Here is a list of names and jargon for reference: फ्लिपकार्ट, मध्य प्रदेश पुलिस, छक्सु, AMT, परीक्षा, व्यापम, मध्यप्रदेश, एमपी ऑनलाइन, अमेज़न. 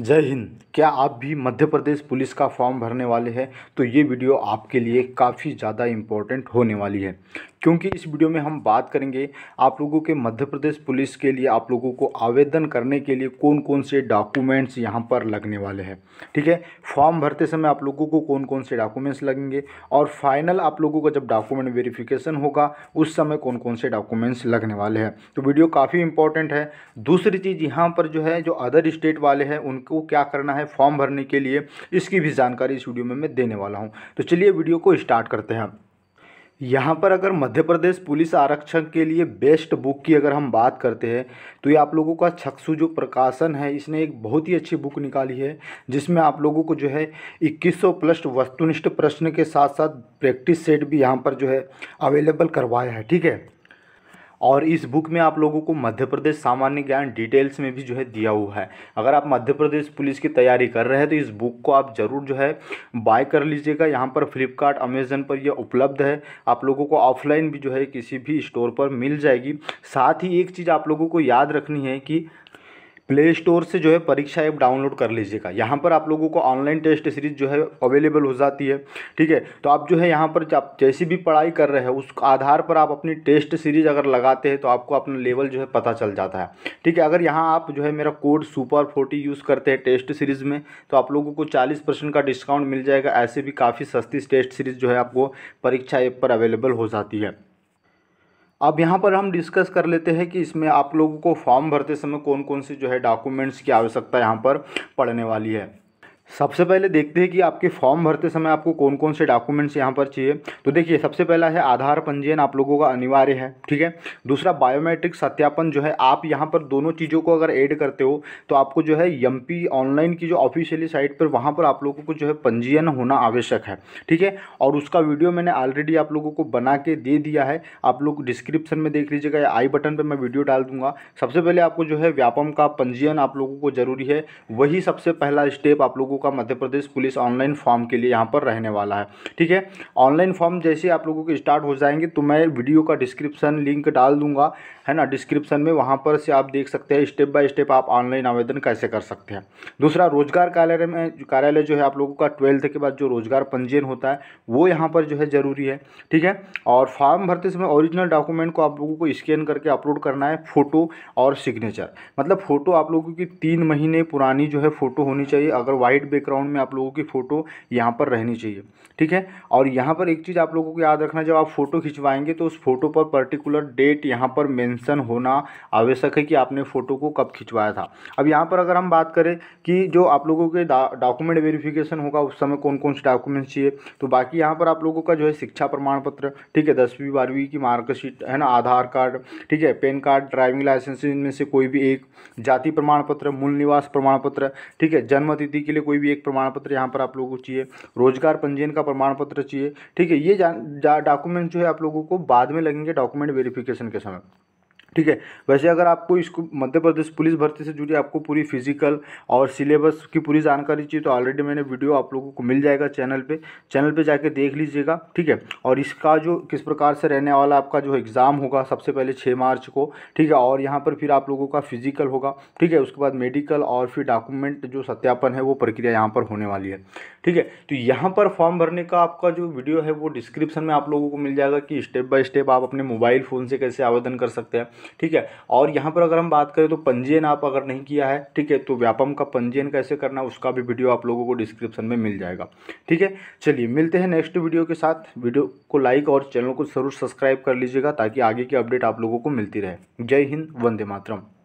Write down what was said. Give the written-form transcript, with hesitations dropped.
जय हिंद। क्या आप भी मध्य प्रदेश पुलिस का फॉर्म भरने वाले हैं? तो ये वीडियो आपके लिए काफ़ी ज़्यादा इम्पोर्टेंट होने वाली है, क्योंकि इस वीडियो में हम बात करेंगे आप लोगों के मध्य प्रदेश पुलिस के लिए आप लोगों को आवेदन करने के लिए कौन कौन से डॉक्यूमेंट्स यहाँ पर लगने वाले हैं। ठीक है, फॉर्म भरते समय आप लोगों को कौन कौन से डॉक्यूमेंट्स लगेंगे और फाइनल आप लोगों का जब डॉक्यूमेंट वेरिफिकेशन होगा उस समय कौन कौन से डॉक्यूमेंट्स लगने वाले हैं। तो वीडियो काफ़ी इंपॉर्टेंट है। दूसरी चीज़ यहाँ पर जो है, जो अदर स्टेट वाले हैं उनको क्या करना है फॉर्म भरने के लिए, इसकी भी जानकारी इस वीडियो में मैं देने वाला हूँ। तो चलिए वीडियो को स्टार्ट करते हैं। यहाँ पर अगर मध्य प्रदेश पुलिस आरक्षण के लिए बेस्ट बुक की अगर हम बात करते हैं तो ये आप लोगों का छक्सु जो प्रकाशन है, इसने एक बहुत ही अच्छी बुक निकाली है, जिसमें आप लोगों को जो है 2100 प्लस वस्तुनिष्ठ प्रश्न के साथ साथ प्रैक्टिस सेट भी यहाँ पर जो है अवेलेबल करवाया है। ठीक है, और इस बुक में आप लोगों को मध्य प्रदेश सामान्य ज्ञान डिटेल्स में भी जो है दिया हुआ है। अगर आप मध्य प्रदेश पुलिस की तैयारी कर रहे हैं तो इस बुक को आप ज़रूर जो है बाय कर लीजिएगा। यहाँ पर फ्लिपकार्ट, अमेज़न पर यह उपलब्ध है, आप लोगों को ऑफलाइन भी जो है किसी भी स्टोर पर मिल जाएगी। साथ ही एक चीज़ आप लोगों को याद रखनी है कि प्ले स्टोर से जो है परीक्षा ऐप डाउनलोड कर लीजिएगा। यहाँ पर आप लोगों को ऑनलाइन टेस्ट सीरीज़ जो है अवेलेबल हो जाती है। ठीक है, तो आप जो है यहाँ पर आप जैसी भी पढ़ाई कर रहे हैं उस आधार पर आप अपनी टेस्ट सीरीज़ अगर लगाते हैं तो आपको अपना लेवल जो है पता चल जाता है। ठीक है, अगर यहाँ आप जो है मेरा कोड सुपर 40 यूज़ करते हैं टेस्ट सीरीज़ में तो आप लोगों को 40% का डिस्काउंट मिल जाएगा। ऐसे भी काफ़ी सस्ती टेस्ट सीरीज़ जो है आपको परीक्षा ऐप पर अवेलेबल हो जाती है। अब यहाँ पर हम डिस्कस कर लेते हैं कि इसमें आप लोगों को फॉर्म भरते समय कौन कौन से जो है डॉक्यूमेंट्स की आवश्यकता यहाँ पर पड़ने वाली है। सबसे पहले देखते हैं कि आपके फॉर्म भरते समय आपको कौन कौन से डॉक्यूमेंट्स यहाँ पर चाहिए। तो देखिए, सबसे पहला है आधार पंजीयन आप लोगों का अनिवार्य है। ठीक है, दूसरा बायोमेट्रिक सत्यापन जो है, आप यहाँ पर दोनों चीज़ों को अगर ऐड करते हो तो आपको जो है एमपी ऑनलाइन की जो ऑफिशियली साइट पर वहाँ पर आप लोगों को जो है पंजीयन होना आवश्यक है। ठीक है, और उसका वीडियो मैंने ऑलरेडी आप लोगों को बना के दे दिया है, आप लोग डिस्क्रिप्शन में देख लीजिएगा या आई बटन पर मैं वीडियो डाल दूँगा। सबसे पहले आपको जो है व्यापम का पंजीयन आप लोगों को जरूरी है, वही सबसे पहला स्टेप आप लोगों का मध्य प्रदेश पुलिस online form के लिए यहाँ पर रहने वाला है। ठीक है, ऑनलाइन फॉर्म जैसे आप लोगों के स्टार्ट हो जाएंगे तो मैं वीडियो का डिस्क्रिप्शन लिंक डाल दूंगा, है ना, डिस्क्रिप्शन में, वहाँ पर से आप देख सकते हैं स्टेप बाय स्टेप आप ऑनलाइन आवेदन कैसे कर सकते हैं। दूसरा, रोजगार कार्यालय में जो है आप लोगों का 12th के बाद जो रोजगार पंजीयन होता है वो यहाँ पर जो है ज़रूरी है। ठीक है, और फॉर्म भरते समय ओरिजिनल डॉक्यूमेंट को आप लोगों को स्कैन करके अपलोड करना है, फोटो और सिग्नेचर, मतलब फ़ोटो आप लोगों की 3 महीने पुरानी जो है फ़ोटो होनी चाहिए। अगर वाइट बैकग्राउंड में आप लोगों की फ़ोटो यहाँ पर रहनी चाहिए। ठीक है, और यहाँ पर एक चीज़ आप लोगों को याद रखना, जब आप फ़ोटो खिंचवाएंगे तो उस फोटो पर पर्टिकुलर डेट यहाँ पर मेंशन होना आवश्यक है कि आपने फ़ोटो को कब खिंचवाया था। अब यहाँ पर अगर हम बात करें कि जो आप लोगों के डॉक्यूमेंट वेरिफिकेशन होगा उस समय कौन कौन से डॉक्यूमेंट्स चाहिए, तो बाकी यहाँ पर आप लोगों का जो है शिक्षा प्रमाण पत्र, ठीक है, 10वीं 12वीं की मार्कशीट, है ना, आधार कार्ड, ठीक है, पैन कार्ड, ड्राइविंग लाइसेंस, इनमें से कोई भी एक, जाति प्रमाण पत्र, मूल निवास प्रमाण पत्र, ठीक है, जन्मतिथि के लिए कोई भी एक प्रमाण पत्र यहाँ पर आप लोगों को चाहिए, रोजगार पंजीयन का प्रमाण पत्र चाहिए। ठीक है, ये डॉक्यूमेंट जो है आप लोगों को बाद में लगेंगे डॉक्यूमेंट वेरिफिकेशन के समय। ठीक है, वैसे अगर आपको इसको मध्य प्रदेश पुलिस भर्ती से जुड़ी आपको पूरी फिजिकल और सिलेबस की पूरी जानकारी चाहिए तो ऑलरेडी मैंने वीडियो आप लोगों को मिल जाएगा चैनल पे जाके देख लीजिएगा। ठीक है, और इसका जो किस प्रकार से रहने वाला आपका जो एग्ज़ाम होगा सबसे पहले 6 मार्च को, ठीक है, और यहाँ पर फिर आप लोगों का फिजिकल होगा, ठीक है, उसके बाद मेडिकल और फिर डॉक्यूमेंट जो सत्यापन है वो प्रक्रिया यहाँ पर होने वाली है। ठीक है, तो यहाँ पर फॉर्म भरने का आपका जो वीडियो है वो डिस्क्रिप्शन में आप लोगों को मिल जाएगा कि स्टेप बाय स्टेप आप अपने मोबाइल फ़ोन से कैसे आवेदन कर सकते हैं। ठीक है, और यहाँ पर अगर हम बात करें तो पंजीयन आप अगर नहीं किया है, ठीक है, तो व्यापम का पंजीयन कैसे करना उसका भी वीडियो आप लोगों को डिस्क्रिप्शन में मिल जाएगा। ठीक है, चलिए मिलते हैं नेक्स्ट वीडियो के साथ। वीडियो को लाइक और चैनल को ज़रूर सब्सक्राइब कर लीजिएगा ताकि आगे की अपडेट आप लोगों को मिलती रहे। जय हिंद, वंदे मातरम।